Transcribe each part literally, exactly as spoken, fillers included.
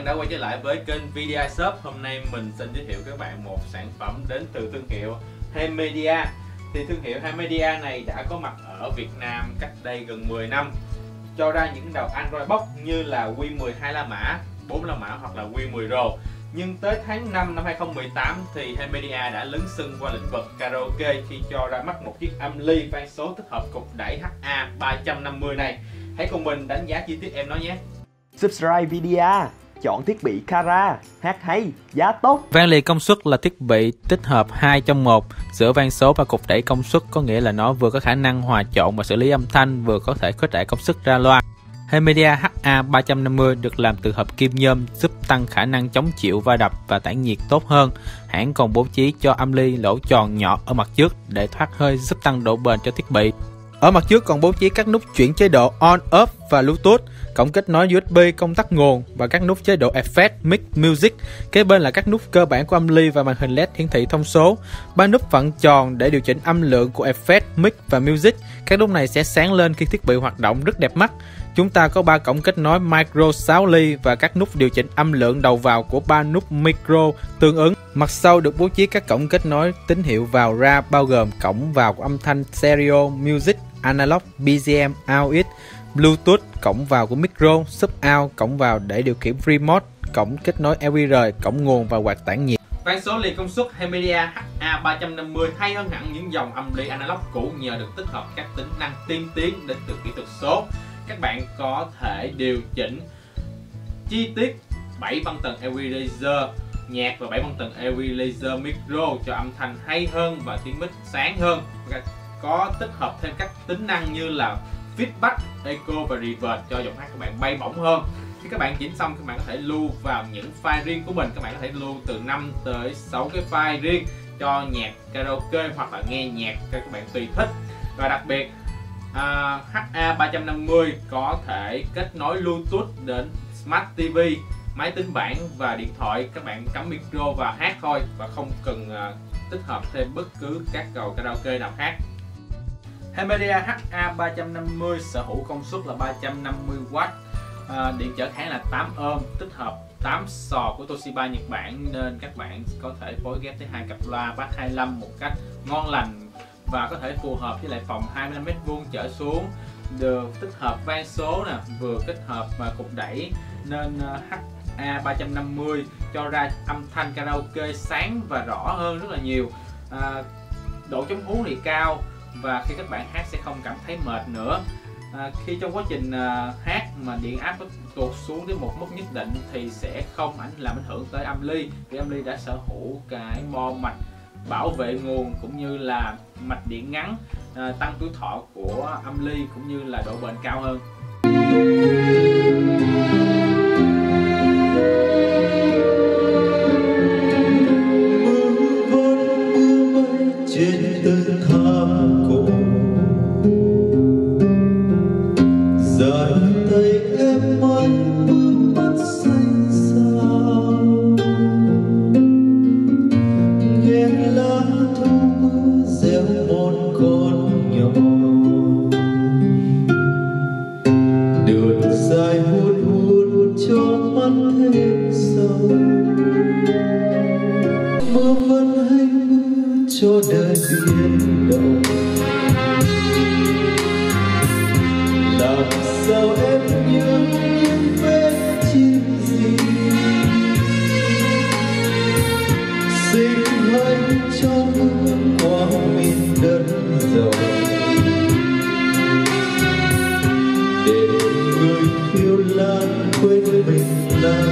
bạn đã quay trở lại với kênh vê đê i Shop. Hôm nay mình xin giới thiệu các bạn một sản phẩm đến từ thương hiệu Himedia. Thì thương hiệu Himedia này đã có mặt ở Việt Nam cách đây gần mười năm, cho ra những đầu Android box như là Q mười hai la mã, bốn la mã hoặc là Q mười Pro. Nhưng tới tháng năm năm hai không một tám thì Himedia đã lấn sân qua lĩnh vực karaoke khi cho ra mắt một chiếc âm ly van số tích hợp cục đẩy H A ba trăm năm mươi này. Hãy cùng mình đánh giá chi tiết em nói nhé. Subscribe Vidia, chọn thiết bị Kara, hát hay, giá tốt. Van lì công suất là thiết bị tích hợp hai trong một giữa van số và cục đẩy công suất, có nghĩa là nó vừa có khả năng hòa trộn và xử lý âm thanh, vừa có thể khuếch đại công suất ra loa. Himedia H A ba trăm năm mươi được làm từ hợp kim nhôm, giúp tăng khả năng chống chịu va đập và tản nhiệt tốt hơn. Hãng còn bố trí cho âm ly lỗ tròn nhỏ ở mặt trước để thoát hơi, giúp tăng độ bền cho thiết bị. Ở mặt trước còn bố trí các nút chuyển chế độ on, off và Bluetooth, cổng kết nối u ét bê, công tắc nguồn và các nút chế độ effect, mix, music. Kế bên là các nút cơ bản của âm ly và màn hình led hiển thị thông số. Ba nút vặn tròn để điều chỉnh âm lượng của effect, mix và music. Các nút này sẽ sáng lên khi thiết bị hoạt động, rất đẹp mắt. Chúng ta có ba cổng kết nối micro sáu ly và các nút điều chỉnh âm lượng đầu vào của ba nút micro tương ứng. Mặt sau được bố trí các cổng kết nối tín hiệu vào ra, bao gồm cổng vào của âm thanh stereo, music, analog, bê giê em, aux, Bluetooth, cổng vào của micro, sub out, cổng vào để điều khiển remote, cổng kết nối lờ vê rờ, cổng nguồn và quạt tản nhiệt. Van số lì công suất Himedia H A ba trăm năm mươi hay hơn hẳn những dòng âm ly analog cũ nhờ được tích hợp các tính năng tiên tiến đến từ kỹ thuật số. Các bạn có thể điều chỉnh chi tiết bảy băng tần equalizer nhạc và bảy băng tần equalizer micro cho âm thanh hay hơn và tiếng mic sáng hơn. Có tích hợp thêm các tính năng như là feedback, echo và reverb cho giọng hát các bạn bay bổng hơn. Khi các bạn chỉnh xong, các bạn có thể lưu vào những file riêng của mình. Các bạn có thể lưu từ năm tới sáu cái file riêng cho nhạc karaoke hoặc là nghe nhạc cho các bạn tùy thích. Và đặc biệt uh, H A ba trăm năm mươi có thể kết nối Bluetooth đến Smart ti vi, máy tính bảng và điện thoại. Các bạn cắm micro và hát thôi và không cần uh, tích hợp thêm bất cứ các cầu karaoke nào khác. Himedia H A ba trăm năm mươi sở hữu công suất là ba trăm năm mươi oát, à, điện trở kháng là tám ôm, tích hợp tám sò của Toshiba Nhật Bản nên các bạn có thể phối ghép tới hai cặp loa bass hai mươi lăm một cách ngon lành và có thể phù hợp với lại phòng hai mươi lăm mét vuông trở xuống, được tích hợp van số nè, vừa kết hợp mà cục đẩy nên H A ba trăm năm mươi cho ra âm thanh karaoke sáng và rõ hơn rất là nhiều. À, độ chống hú thì cao và khi các bạn hát sẽ không cảm thấy mệt nữa. À, khi trong quá trình à, hát mà điện áp có tụt xuống đến một mức nhất định thì sẽ không ảnh làm ảnh hưởng tới âm ly, vì âm ly đã sở hữu cái mo mạch bảo vệ nguồn cũng như là mạch điện ngắn, à, tăng tuổi thọ của âm ly cũng như là độ bền cao hơn. Cho đời biến động làm sao em nhớ những vết chim gì xin anh cho mưa qua miền đất giàu để người yêu lan quên mình là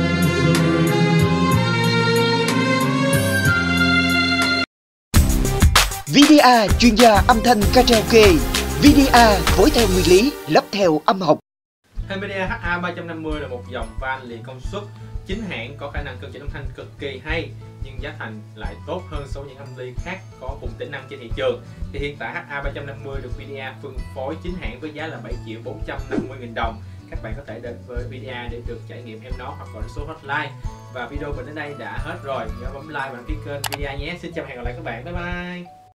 vê đê a, chuyên gia âm thanh karaoke. vê đê a phối theo nguyên lý lắp theo âm học. Himedia H A ba trăm năm mươi là một dòng van lì công suất chính hãng có khả năng cân chỉnh âm thanh cực kỳ hay, nhưng giá thành lại tốt hơn so với những âm ly khác có cùng tính năng trên thị trường. Thì hiện tại H A ba trăm năm mươi được Vidia phân phối chính hãng với giá là bảy triệu bốn trăm năm mươi nghìn đồng. Các bạn có thể đến với Vidia để được trải nghiệm em nó hoặc gọi số hotline. Và video mình đến đây đã hết rồi. Nhớ bấm like và đăng ký kênh Vidia nhé. Xin chào và hẹn gặp lại các bạn. Bye bye.